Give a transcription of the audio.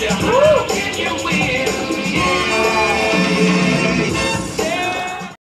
Yeah.